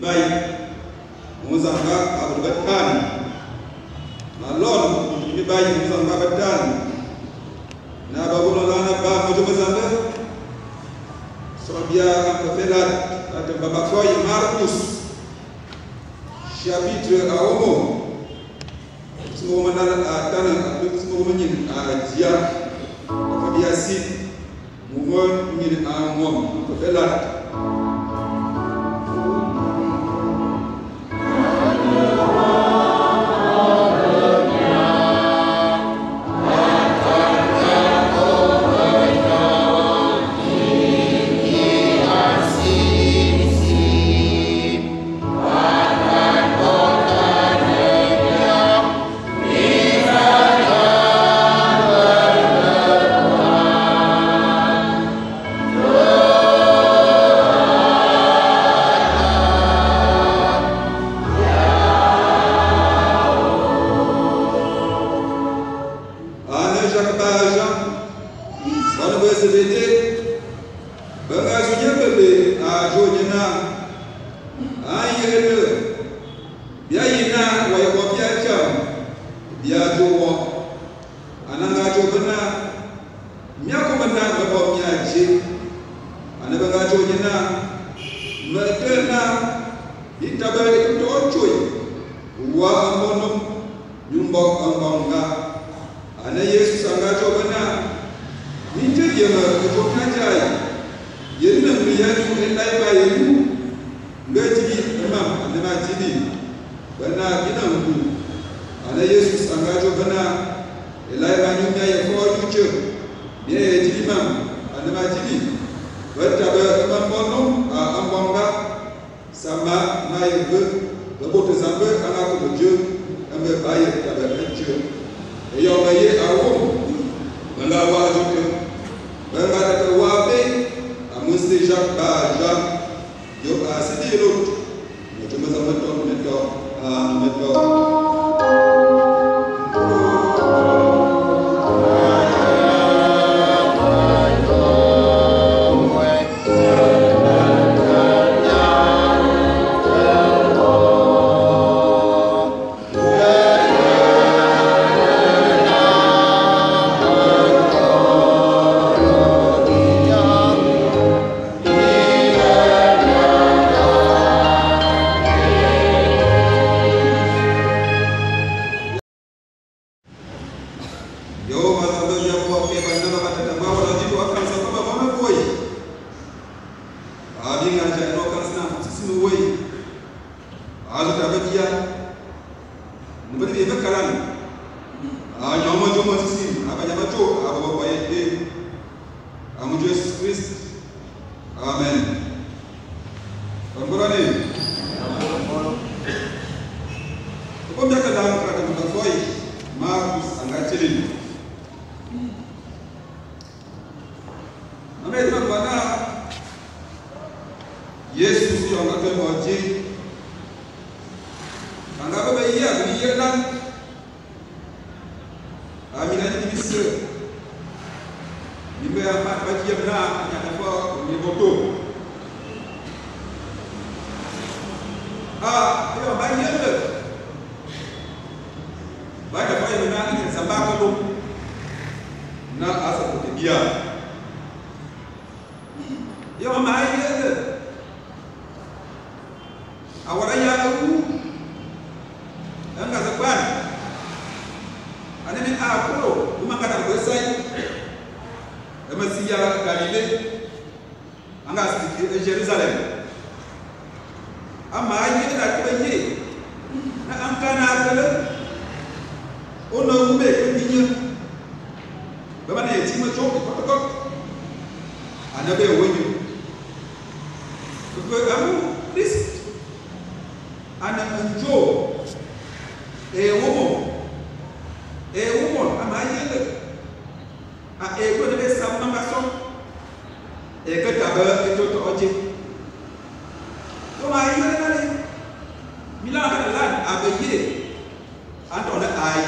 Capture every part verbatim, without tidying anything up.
Baik, muzakak abdulkan, alon ini baik muzakak dan, nah babu nolana babu tu bersama, Sorabia keferat ada babak soy Markus, chapitre aomo, semua mana tanah, semua menyim ajar, Sorabia sin, mohon ini aomo keferat. Ayah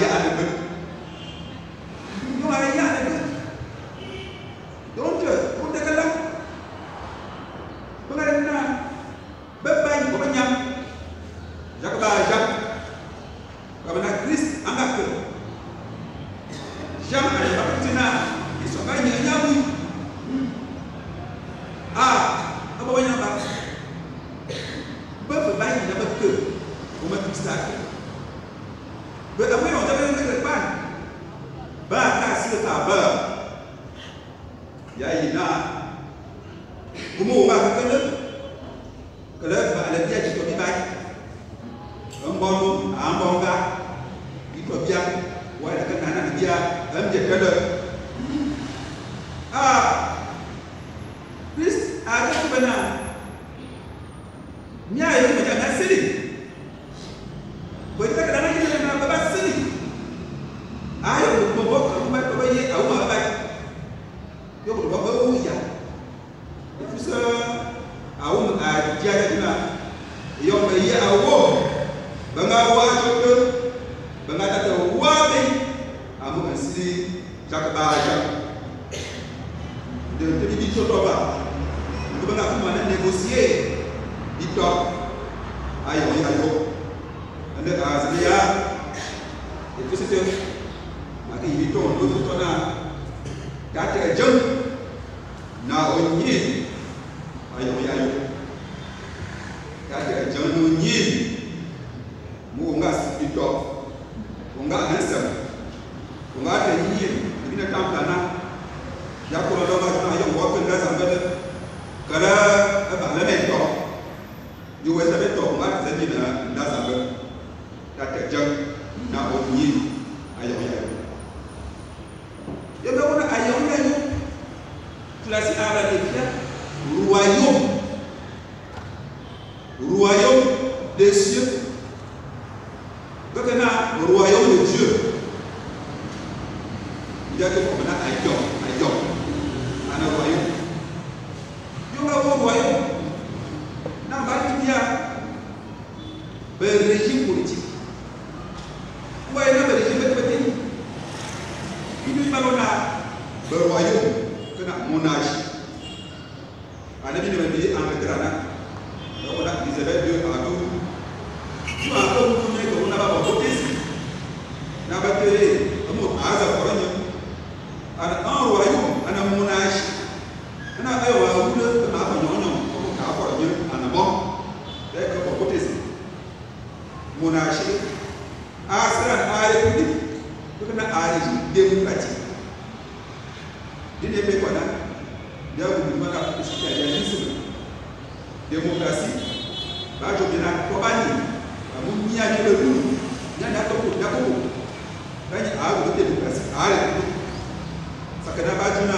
ada ber, ayah ada ber, يعني نار قوموا ما كنا كلا على تيجي تبي باي أمبارو أمبارا يبقى بيا ولا كنا أنا بيا هم جدلا آه بس هذا شو بنا نيا يوم جانا سلي بقولك أنا ما كنا أنا بابا سلي أيوة بقولك أنا بابا يي أو ما باي يقول بابا هو يا Fusha, awam ajar kita, yang bayi awam, bengawa jodoh, bengat atau wami, amu masih Jacques Barjac. Jadi di contoh apa? Untuk bengat mana negosiasi, di top, ayo ayo, anda azlia, itu sesuatu, maka di top, untuk contohnya, kata jam, naunyi. Ayo ayo, kata jangan nyi, mu enggak hidup, enggak handsome, enggak ada nyi, ini nak tampil nak, ya kalau dah macam ayo buat kerja sambil, kalau apa lembek top, juga lembek top enggak jadi nak dah sambil, kata jangan nak nyi, ayo ayo, yang kau nak ayo ayo, kelas alat dia. Royaume, royaume des cieux. Donc on a le royaume de Dieu. Il y a que on a aïdon, aïdon, on a royaume. Il y a un royaume. Dans le pays, il y a un régime politique. Vous voyez le régime de petit. Il y a un royaume, que n'a monarchie. Anda bini bini amat kerana, kalau nak Elizabeth dia aku, cuma aku punya kalau nak bawa potensi, nak bateri, kamu azab orangnya. Ada orang wahyu, ada monarch, ada ayu wahyu le, kenapa nyonya, kamu kau orangnya, ada bom, dia kau bawa potensi, monarch, asalnya ada politik, bukan ada demokrasi, ini apa nak? Dia berbicara sosialisme, demokrasi, baju benar, kembali, kamu niaga dulu, niaga takut, takut, banyak arus demokrasi, arus. Sekarang baju na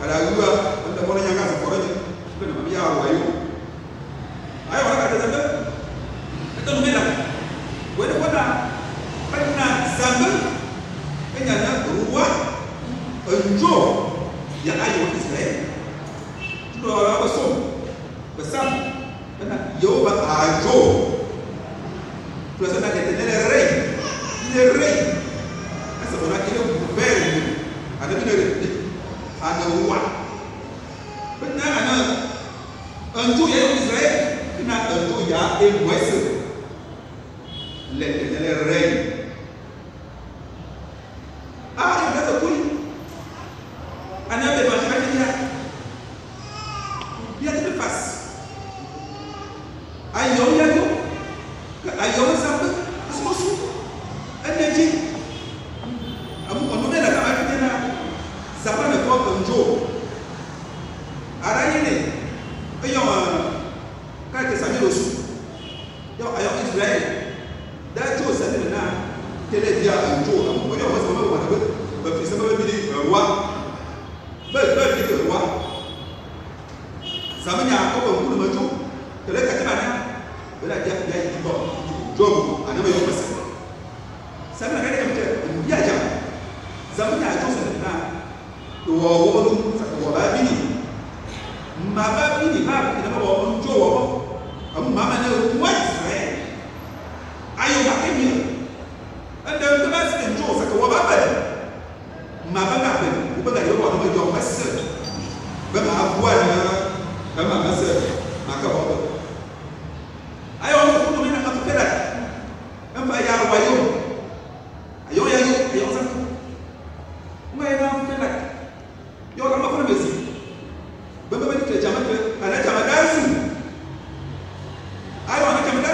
kalau dua, untuk orang yang kasih korang je, bukan nama dia ayu. Ayu orang kata zaman, itu numela, boleh mana, pernah zaman, penyana berubah, enjo, yang ayu Israel. Orang besar, besar, mana? Yo berajo, pelajaran kita ni lerai, lerai. Asal orang kita beri, ada benda ni, ada uang. Benar anak, anju yang Israel, kena anju yang Ewes, lerai lerai. Ah, ada tu pun, anak berbakat dia. Dia tidak pas. Ayam yang tu, ayam sampai semua susu, energi. Amu kalau ni nak apa kita nak? Siapa nak buat penjual? Arah ini, ayam kaki sahaja susu. Yang ayam Israel, dah jual sahaja nak. Kena dia penjual. Amu ayam semua orang dapat. Beli semua beli berwah, beli beli berwah. Sama nya kau pun belum maju, kalau kat mana, bila dia dia itu jom, anda boleh masuk. Sama dengan kita, dia jam. Zaman nya jom sebenarnya, dua orang satu orang bini, mama bini mama kita mama orang jom, kamu mama ni kuat saya. Ayo pakai ni, anda terus menjom satu orang bapa, mama bapa, bukan dia orang yang jom masuk, berapa buat. Memang masih maka apa? Ayo untuk kami nak apa perak? Memang yang wayu, ayo yang ayo satu, memang yang perak. Yang orang macam apa sih? Beberapa ni kerja macam, ada kerja macam apa? Ayo ada kerja macam.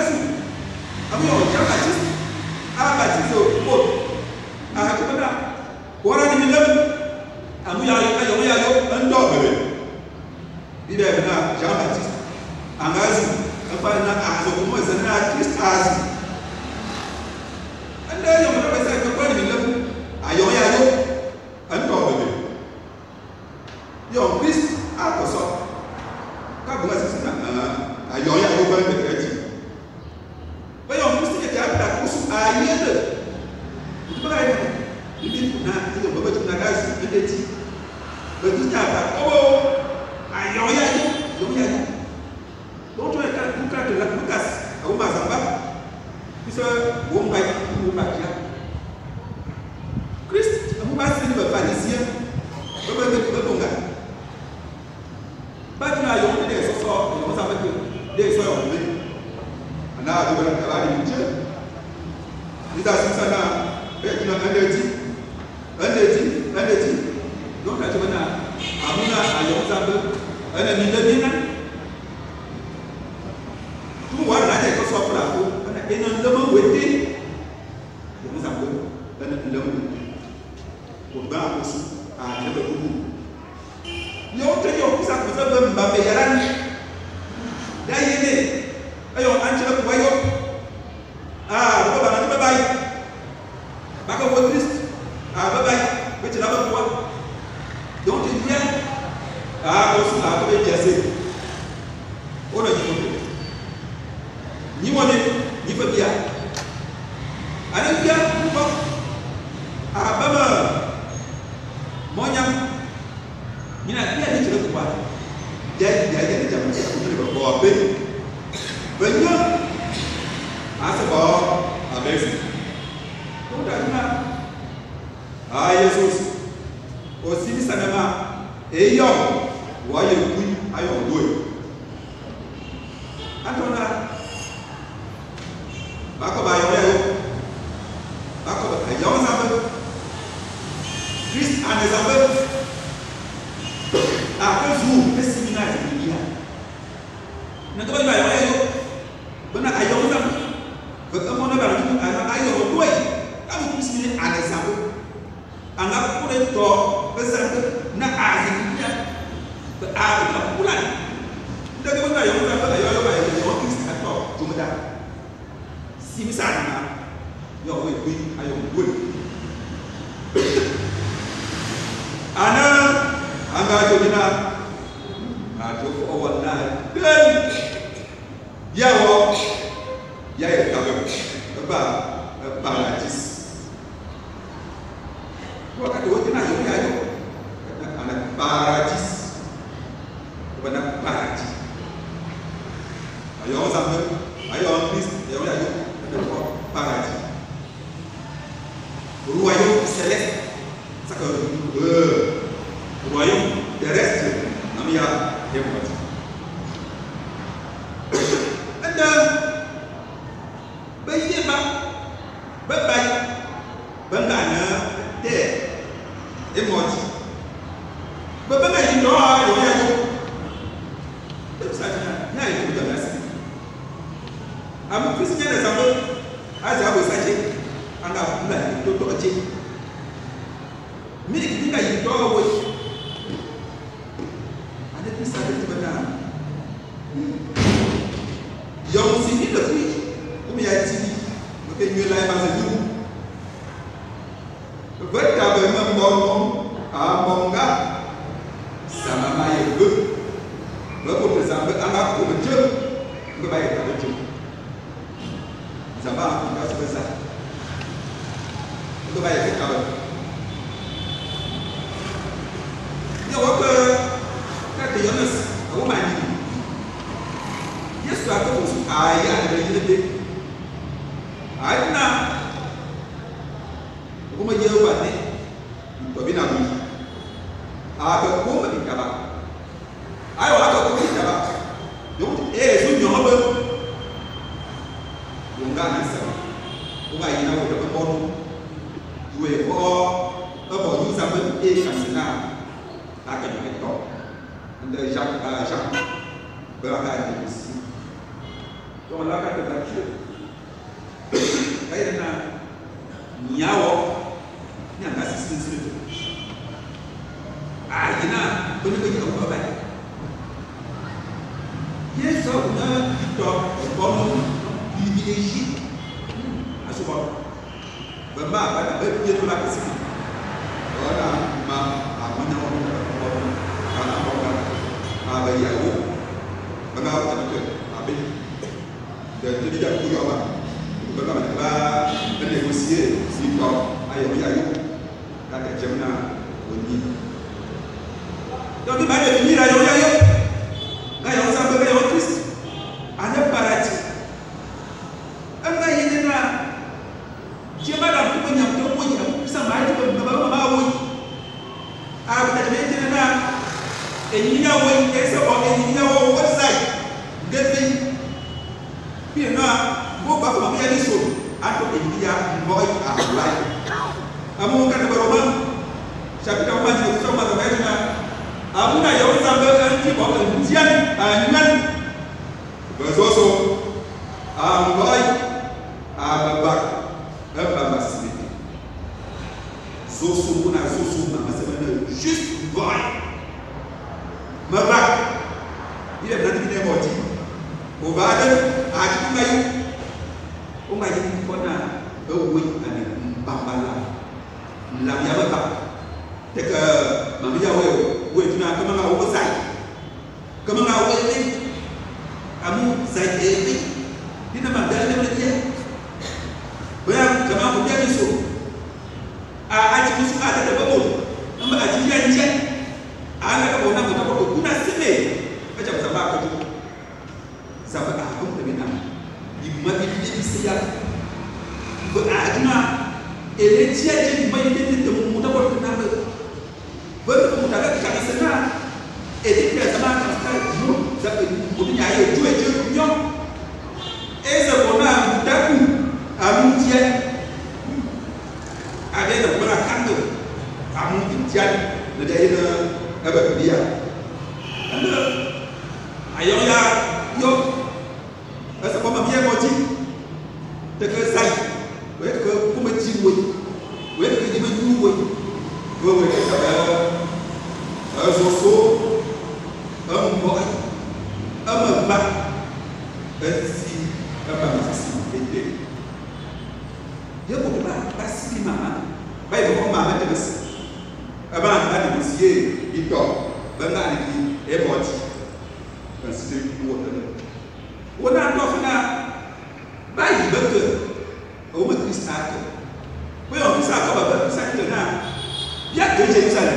Nya boleh bagi kamu apa? Ya, seorang dok, orang privilege, asal bermakan berjaya tulang kesini. Orang mak, aku nak orang anak orang abang aku, bengau tak betul, abis dan jadi tak kuat apa. Bukan malah bernegosiasi sikap ayam-ayam kata jemna bunyi. Tapi mana bunyi rayu ayam? Gaya sampai gaya otis. Ada paraji. Engkau ini nak siapa dah punya tu punya. Sama aja berbawa bawa. Aku tak jadi nak. Ini dia orang esok orang ini dia orang website. Jadi, pernah. Bukan kami yang disuruh atau India boy apply. Amu kan berubah. Siapa yang masih sama sama dengan Amu nak yang sambil anti bawa ujian dengan bersosok boy abak abak masih ini. Susu nak susu nak masih mana? Just boy merak. Ia berarti dia boji. Obadan aku ngayu. Umai jadi kena berwujud ane bambala, lamia betul. Jika mampu awal, wujud nak kemana awal saya, kemana awal ini, kamu saya ini, ini nama dah nama dia. Bayang kemana dia musuh, aji musuh ada berbohong, nama aji dia dia, anak kau nak berbohong, guna sini, macam sahabat aku, sahabat aku lebih nama. Mabili bisa beragama, eleksi aja mabili tetamu muda berkenaan bermuda kita senang, eleksi zaman kita dulu zaman mungkin ayat dua je punya, eh zaman muda pun amuntia, ada yang berangkat tu, amuntia, ada yang apa dia, ada ayam ya, yo. Sebab mama dia kau cik, dekat saya, weh kau kau macam weh, weh kau ni macam weh, weh weh kata, soso, amboi, ambak, besi, apa besi, besi, dia bukan besi mama, baik bukan mama terus, abang ada besi, itu, benda ni, ebot, besi buat. Orang tua fana bayi betul, orang Kristian. Kalau Kristian kau bawa Kristian itu nak, dia kerja di sana.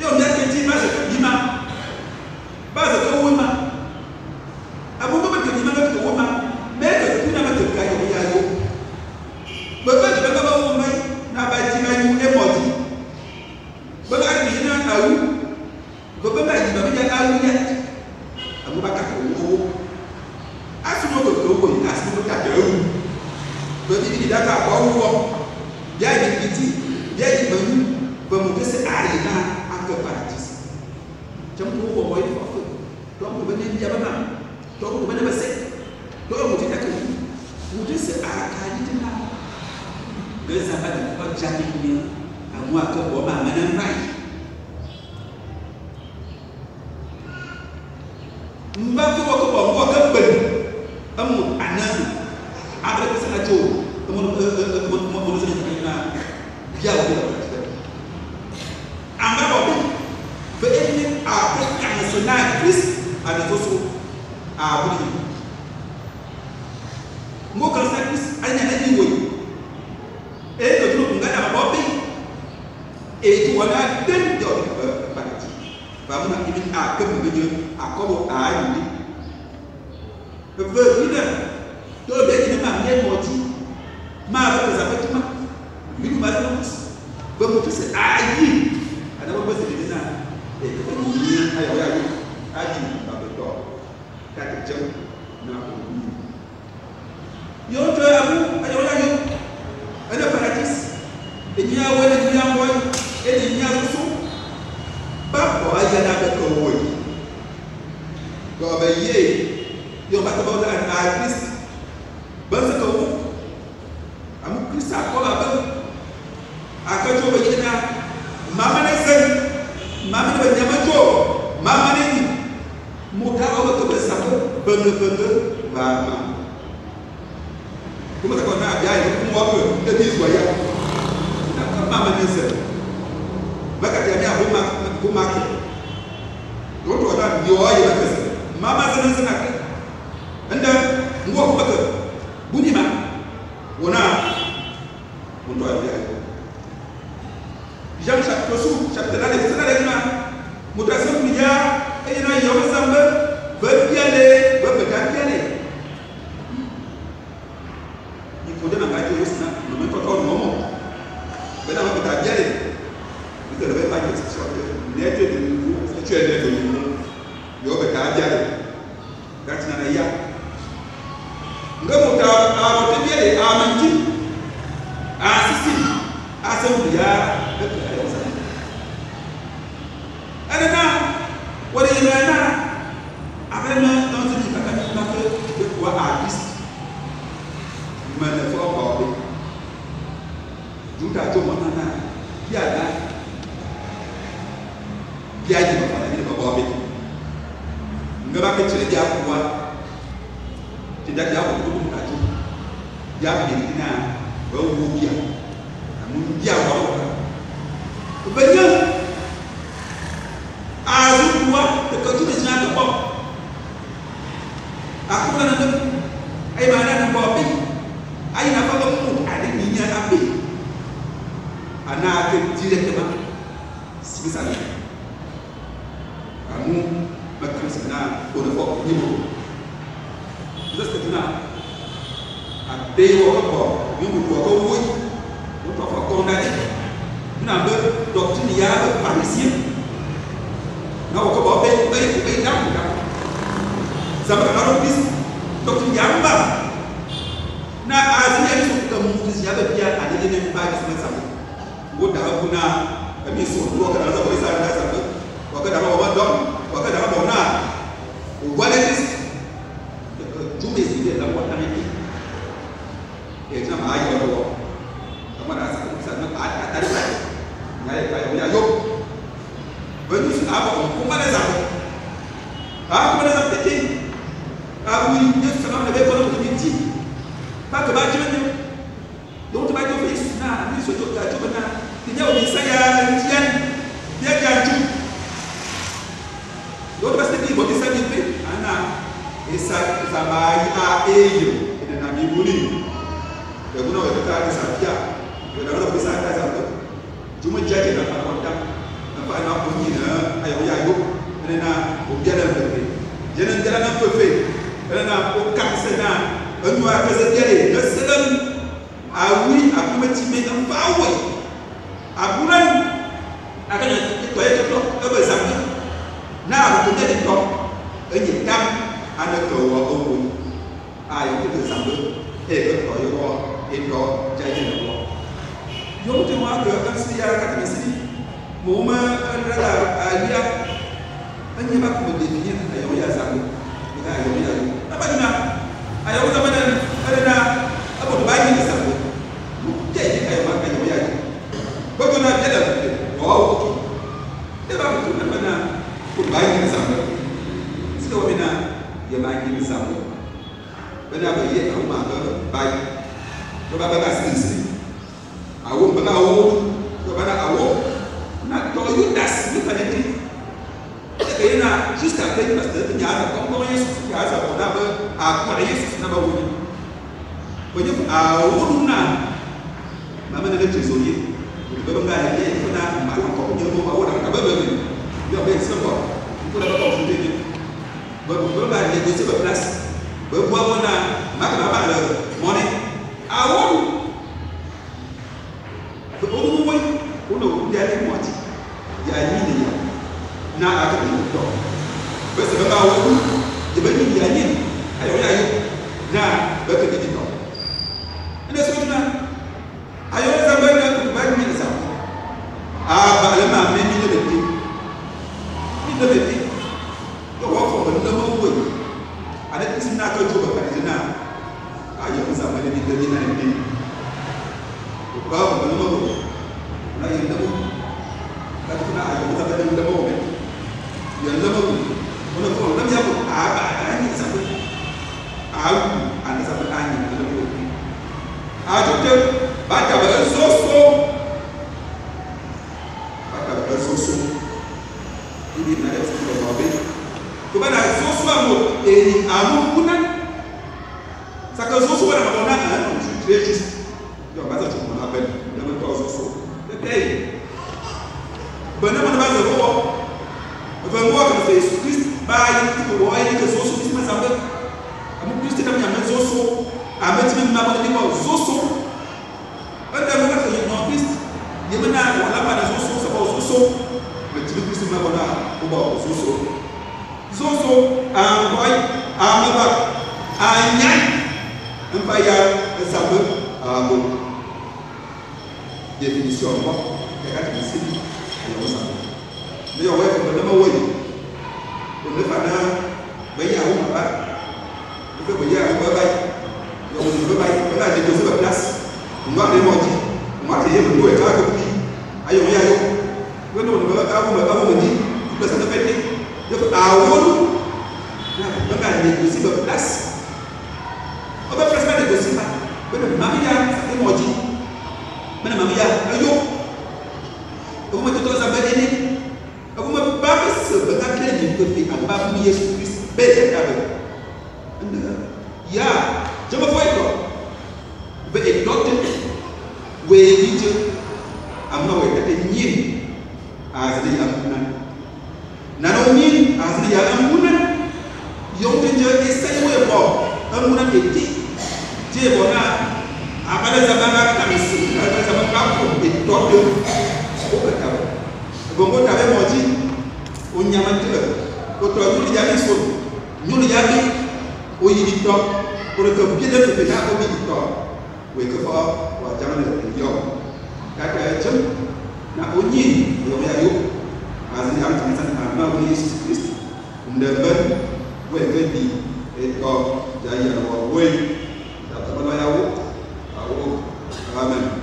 Ia orang dia kerja macam lima, macam kau lima. Abu tu macam lima macam kau lima, mereka tu nama tu kaya dia tu. Beberapa juga bawa orang lain, nak baca baca emoji. Beberapa dia nak tahu, beberapa dia nak tahu dia. Abu bakar kau. Asal betul kau pun, asal betul tak jauh. Berarti dia dah tak bawa. Dia di kiti, dia di banyu, bermuka searena agak paradis. Campur bawa ini apa? Tuan tu banyak dia mana? Tuan tu banyak bersih. Tuan mungkin tak kau. Mungkin searena itu lah. Bersama dengan jadi punya, kamu agak bawa mana naik. Mbak tu aku bawa aku kembali, kamu anak, ada kesalahan jauh, kamu kamu kamu sudah kena jauh. Anggap apa? Begini apa yang senang Chris ada susu, apa ni? Muka senang Chris ada yang ni woi. Eh tu tu bukan apa apa? Eh tu ada dan jauh berbagai. Baru nak ini agak begini, aku buat air ini. Berbeza. Kalau dia ini mah dia moji, mah betul sampai cuma minum baru mus. Bermutu seair. Ada apa sih di sana? Eh, kita ni air air air baru tor. Kata jam nak minum. Yo cuy aku air air. Ada paradis. Ini awal ini awal. Ini awal. Bapa ayah nak berkawin, kau bayi, yang baca baca anak Kristus, bangsa kau, kamu Kristus aku lah bang, aku cuba jadi nak, mak benda-benda ramai. Kau masa kau nak ajar, kau mau apa? Kita diri bayar. Nak tambah manusia. Maka jadi aku mak, aku mak. Kau tu ada dia yang nak. Mama senang-senang. Anda, kau aku mak. Bunyi mak. Kau nak. Kau tu ada dia. Jean chapitre sous, chapitre là, c'est là les mains. Mutation milliard, et il y a un ensemble, veut bien aller, veut bien aller. Il faut demander à Dieu, le même temps, le moment. Mais là, on peut bien aller. Vous ne devez pas dire que tu es de nouveau, si tu es né de nouveau, il faut bien aller. Quand tu n'en as pas. Nous avons apporté bien les amendis, à Sissi, à son milliard. Yang lama pun, orang orang lama pun, apa ada ni sampai. Ini ada sesuatu problem. Kepada sesuatu mot, ini amu punan. Saka sesuatu pada punan, non, je suis très juste. Donc, bazar tu me rappelles, dans le temps sesuatu. Hey, bonne bonne bazar quoi? Avant moi quand c'est Jésus-Christ, bah il dit que ouais, il dit que sesuatu c'est mais ça peut. Amu Christ est dans la maison sesuatu. Amen, tu me n'as pas dit quoi sesuatu. On a vu que c'est non Christ. Il y a là pas dans sesuatu, c'est pas sesuatu. Christ m'a donné au bord zozo zozo un boy un baba un nyan un bayard un sabre un bon définition moi et quand il s'est dit alors ça mais on va faire le même way on le fana bayard ou baba on fait bayard ou baba on le baba on a déposé la place on va les manger on va payer le bois et ça comme ayo ayo quand on me parle, on me dit, tout ça ne fait rien. Donc, à Oulu, on va négocier notre place. On va presque négocier ça. Mais le mariage, c'est maudit. Mais le mariage, un jour, vous me dites, vous avez aidé. Vous me parlez, c'est le cas de l'identité. On va prier sur Christ. Bête avec. Ya, je me vois quoi. Mais et l'autre, vous avez dit, à moi, vous avez dit, azli ambunan nanomin azli ambunan yon tenje esai we bo ambunan eti je bona abada zabanga kamisi abada zabanga ko etodo ko ka bongo tabe moji onyamatira ko to abuli ya iso nyulu ya bi oyidi to ko ko biede ko beta ko bi to we ko wa jamana yo kaka jam na onyi yomi ayo azali amtsa amma woni Yesu Kristo ndembe we vendi eto jaya wa we tatabala yawo awo amen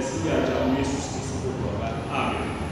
Yes, we are down. Amen.